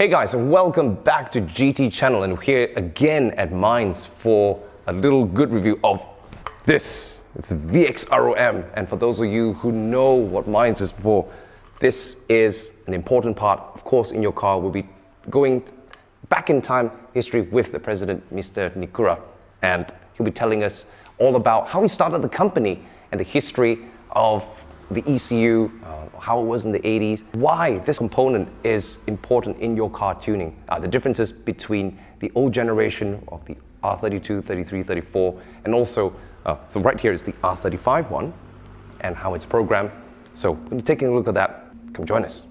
Hey guys, welcome back to GT Channel, and we're here again at MINES for a little good review of this. It's the VX-ROM, and for those of you who know what MINES is before, this is an important part, of course, in your car. We'll be going back in time history with the president, Mr. Niikura, and he'll be telling us all about how he started the company and the history of the ECU, how it was in the 80s, why this component is important in your car tuning, the differences between the old generation of the R32, 33, 34, and also, so right here is the R35 one, and how it's programmed. So when you're taking a look at that, come join us.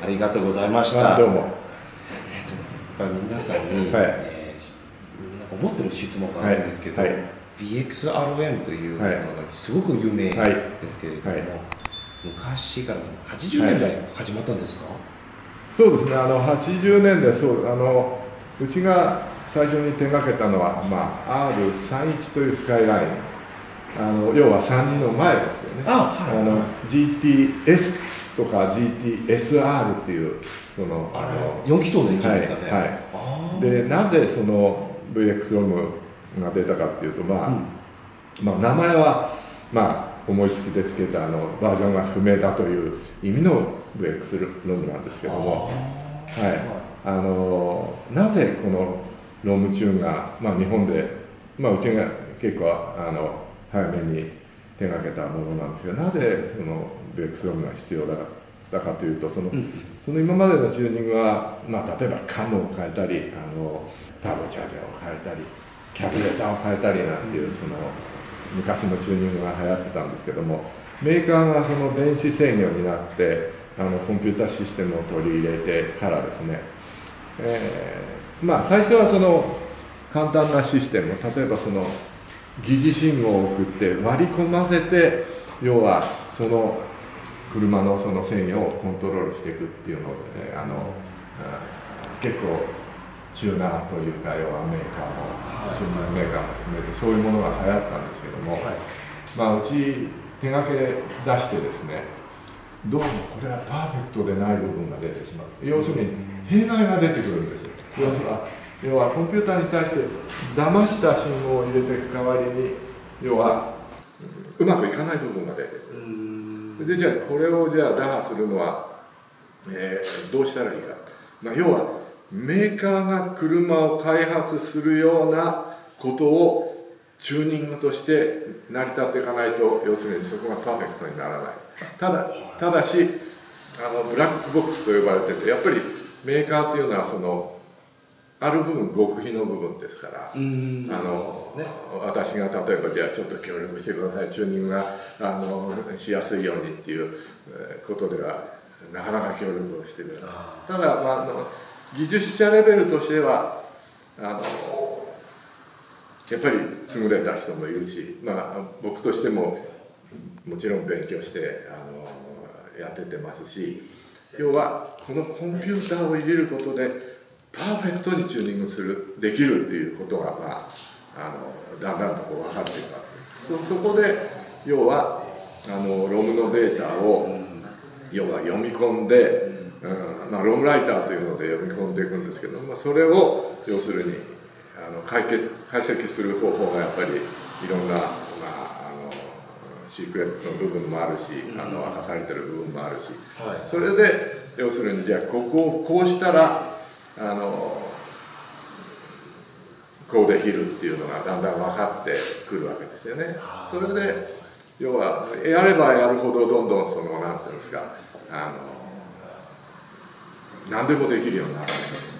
ありがとうございました。どうも。皆さんに、はい、思ってる質問があるんですけど、はいはい、VX-ROM というものがすごく有名ですけれども、はいはい、昔から80年代始まったんですか？そうですね。80年代、そううちが最初に手がけたのは、R31 というスカイライン、要は32の前ですよね。はい、GTSとか GTSR っていうその4気筒のエンジンですかね。はい、でなぜその VX-ROM が出たかっていうと、名前は思いつきでつけたバージョンが不明だという意味の VX-ROM なんですけども、なぜこのロムチューンが、日本で、うちが結構早めに手がけたものなんですけど、なぜそのVX-ROMが必要だかというと、その今までのチューニングは、例えばカムを変えたりターボチャージャーを変えたりキャブレターを変えたりなんていう、その昔のチューニングが流行ってたんですけども、メーカーがその電子制御になってコンピュータシステムを取り入れてからですね、最初はその簡単なシステム、例えばその疑似信号を送って割り込ませて、要はその車のその制御をコントロールしていくっていうのを、結構チューナーというか、要はメーカーもチューナーメーカーも含めてそういうものが流行ったんですけども、うち手がけ出してですね、どうもこれはパーフェクトでない部分が出てしまう、要するに弊害が出てくるんですよ。要はコンピューターに対して騙した信号を入れていく代わりに、要はうまくいかない部分が出てくる。で、じゃあこれを打破するのは、どうしたらいいか、要はメーカーが車を開発するようなことをチューニングとして成り立っていかないと、要するにそこがパーフェクトにならない。ただしブラックボックスと呼ばれてて、やっぱりメーカーというのはそのある部分極秘の部分ですから、私が例えばじゃあちょっと協力してください、チューニングがしやすいようにっていうことではなかなか協力をしてくれない。ただ、技術者レベルとしてはやっぱり優れた人もいるし、僕としてももちろん勉強してやってますし、要はこのコンピューターをいじることでパーフェクトにチューニングできるっていうことが、だんだんと分かっていくわけです。そこで要はロムのデータを要は読み込んで、ロムライターというので読み込んでいくんですけど、それを要するに解析する方法がやっぱりいろんな、シークレットの部分もあるし、明かされてる部分もあるし、それで要するにじゃあここをこうしたらこうできるっていうのがだんだん分かってくるわけですよね。それで要はやればやるほどどんどんその何て言うんですか何でもできるようになって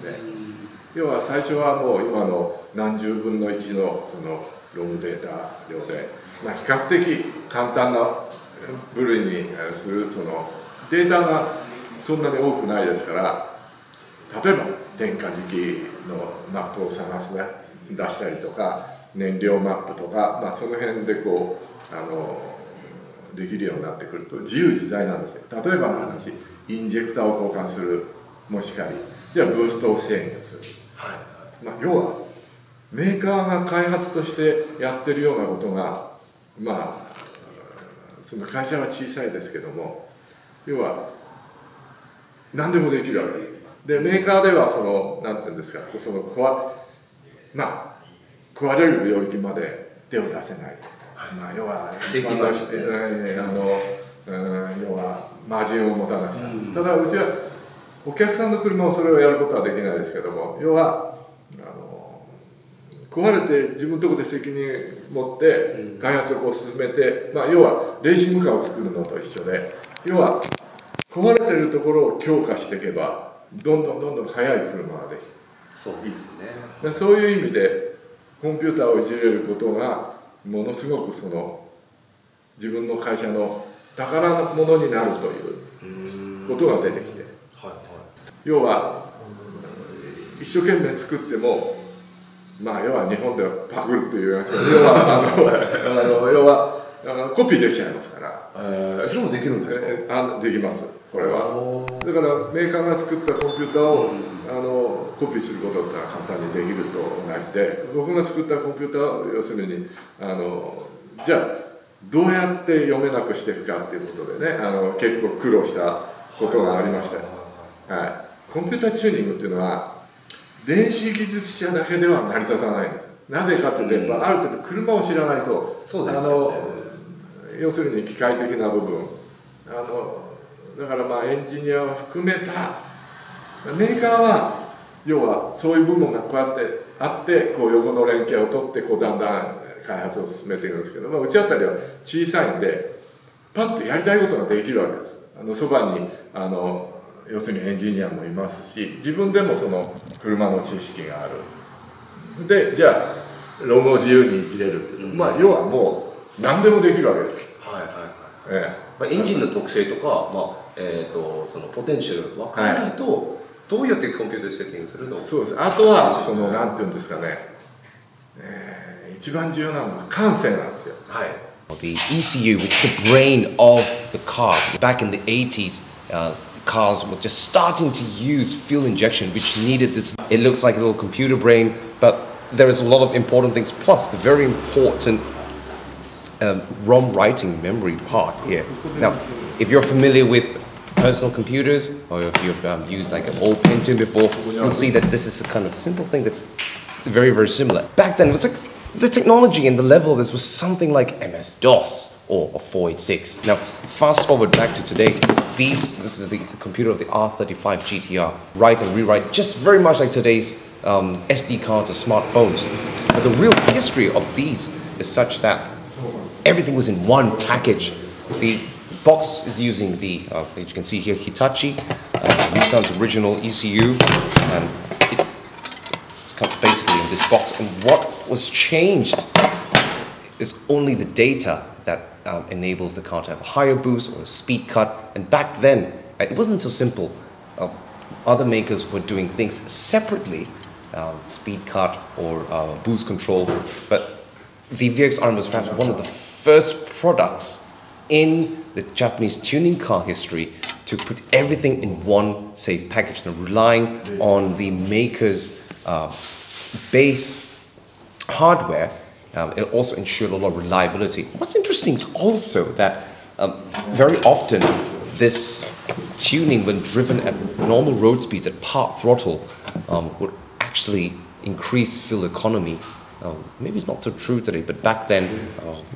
るので、要は最初はもう今の何十分の1のそのログデータ量で、まあ、比較的簡単な部類にするそのデータがそんなに多くないですから、例えば電化磁気のマップを探す、ね、出したりとか燃料マップとか、まあ、その辺でこうできるようになってくると自由自在なんですよ。例えばの話、インジェクターを交換するもしかり、じゃあブーストを制御する、はい、まあ、要はメーカーが開発としてやってるようなことが、まあその会社は小さいですけども、要は何でもできるわけです。でメーカーではその何て言うんですか、そのまあ壊れる領域まで手を出せない、まあ、要は一般の要はマージンを持たなくちゃ、ただうちはお客さんの車をそれをやることはできないですけども、要は壊れて自分のところで責任持って開発をこう進めて、まあ、要はレーシングカーを作るのと一緒で、要は壊れてるところを強化していけばどんどんどんどん速い車ができる。そういいですね。でそういう意味でコンピューターをいじれることがものすごくその自分の会社の宝物になるということが出てきて、はいはい、要は一生懸命作っても、まあ要は日本ではパクるというやつ、要はコピーできちゃいますから、それもできるんですか？できます、これは。だからメーカーが作ったコンピューターをコピーすることってのは簡単にできると同じで、僕が作ったコンピューターを要するにじゃあどうやって読めなくしていくかっていうことでね、結構苦労したことがありました。はい、コンピューターチューニングっていうのは電子技術者だけでは成り立たないんです。なぜかというと、やっぱある程度車を知らないと、要するに機械的な部分、だからまあエンジニアを含めたメーカーは要はそういう部分がこうやってあって、こう横の連携を取ってこうだんだん開発を進めていくんですけど、まあ、うちあたりは小さいんでパッとやりたいことができるわけです。そばに要するにエンジニアもいますし、自分でもその車の知識がある。でじゃあロゴを自由にいじれるっていうと、まあ要はもう何でもできるわけです。はいはいはい。まあエンジンの特性とか、まあそのポテンシャルが分からないと、はい、どうやってコンピューターセッティングするの？そうです。あとはそのなんていうんですかね、一番重要なのは感性なんですよ。はい。The ECU, which is the brain of the car, back in the 80s.Cars were just starting to use fuel injection, which needed this. It looks like a little computer brain, but there is a lot of important things, plus the very important ROM writing memory part here. Now, if you're familiar with personal computers, or if you've used like an old Pentium before, you'll see that this is a kind of simple thing that's very, very similar. Back then, it was like the technology and the level of this was something like MS-DOS.Or 486. Now, fast forward back to today, this is the computer of the R35 GT-R. Write and rewrite, just very much like today's SD cards or smartphones. But the real history of these is such that everything was in one package. The box is using the, as you can see here, Hitachi, Nissan's original ECU, and it's kind of basically in this box. And what was changed is only the data that enables the car to have a higher boost or a speed cut. And back then, it wasn't so simple. Other makers were doing things separately, speed cut or boost control. But the VX-ROM was perhaps one of the first products in the Japanese tuning car history to put everything in one safe package, and relying on the maker's base hardware.It also ensured a lot of reliability. What's interesting is also that very often this tuning, when driven at normal road speeds at part throttle, would actually increase fuel economy. Maybe it's not so true today, but back then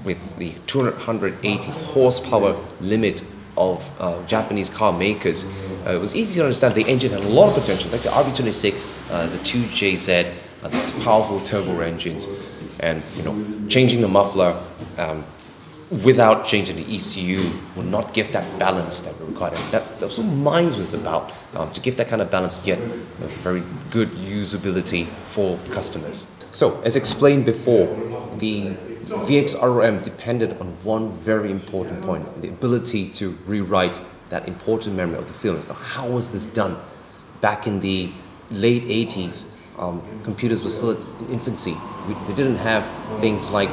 with the 280 horsepower limit of Japanese car makers, it was easy to understand the engine had a lot of potential, like the RB26, the 2JZ, these powerful turbo engines. And, you know, changing the muffler without changing the ECU will not give that balance that we require. That's what MINES was about, to give that kind of balance yet very good usability for customers. So, as explained before, the VX-ROM depended on one very important point, the ability to rewrite that important memory of the film. So how was this done? Back in the late 80s, computers were still in infancy. They didn't have things like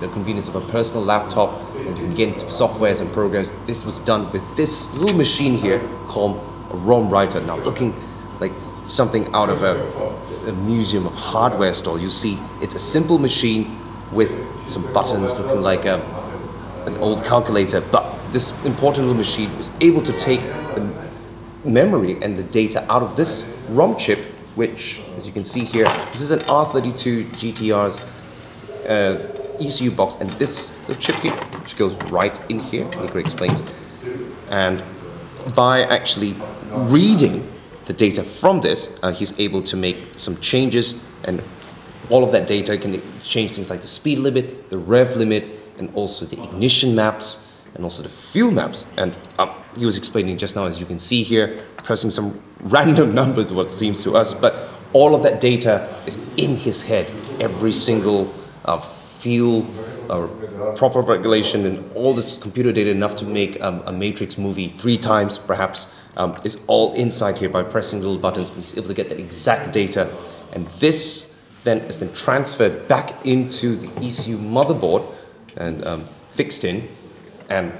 the convenience of a personal laptop and you can get into softwares and programs. This was done with this little machine here called a ROM writer. Now looking like something out of a museum of hardware store, you see it's a simple machine with some buttons looking like an old calculator, but this important little machine was able to take the memory and the data out of this ROM chip, which, as you can see here, this is an R32 GT-R's ECU box, and this little chip here, which goes right in here, as Niikura explains, and by actually reading the data from this, he's able to make some changes, and all of that data can change things like the speed limit, the rev limit, and also the ignition maps, and also the fuel maps. And he was explaining just now, as you can see here, pressing some random numbers, what seems to us, but all of that data is in his head. Every single fuel proper regulation and all this computer data, enough to make a Matrix movie 3 times perhaps, is all inside here by pressing little buttons, and he's able to get that exact data. And this then is then transferred back into the ECU motherboard and fixed in, and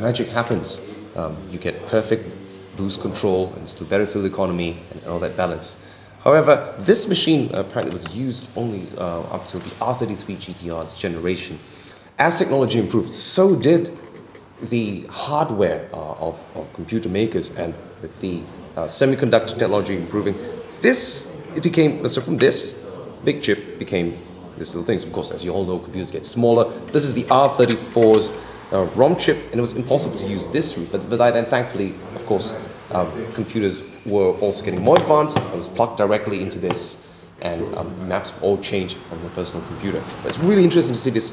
magic happens. You get perfect boost control and still better fuel economy and all that balance. However, this machine apparently was used only up to the R33 GT-R's generation. As technology improved, so did the hardware of computer makers, and with the semiconductor technology improving, from this big chip became this little thing. So of course, as you all know, computers get smaller. This is the R34's ROM chip, and it was impossible to use this route, but by then, thankfully, of course, computers were also getting more advanced. It was plugged directly into this, and maps all changed on your personal computer. But it's really interesting to see this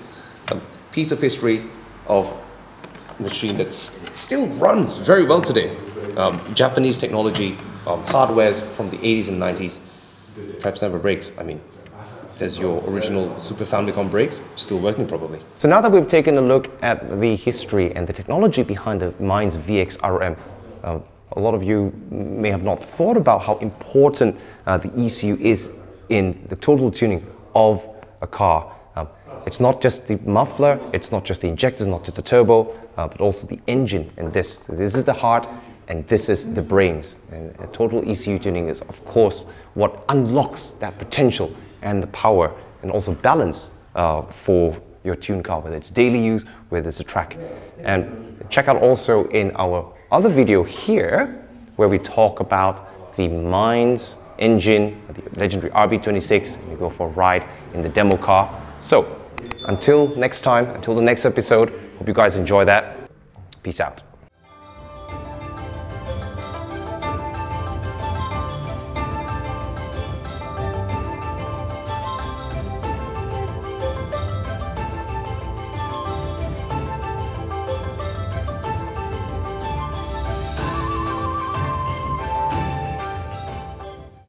piece of history of a machine that still runs very well today. Japanese technology, hardwares from the 80s and 90s, perhaps never breaks. I mean, there's your original Super Famicom brakes, still working probably. So now that we've taken a look at the history and the technology behind the MINES VX-ROM, a lot of you may have not thought about how important the ECU is in the total tuning of a car. It's not just the muffler, it's not just the injectors, not just the turbo, but also the engine and this. This is the heart and this is the brains. And total ECU tuning is, of course, what unlocks that potential and the power and also balance for your tuned car, whether it's daily use, whether it's a track. And check out also in our other video here, where we talk about the MINES engine, the legendary RB26, and we go for a ride in the demo car. So until next time, until the next episode, hope you guys enjoy that. Peace out.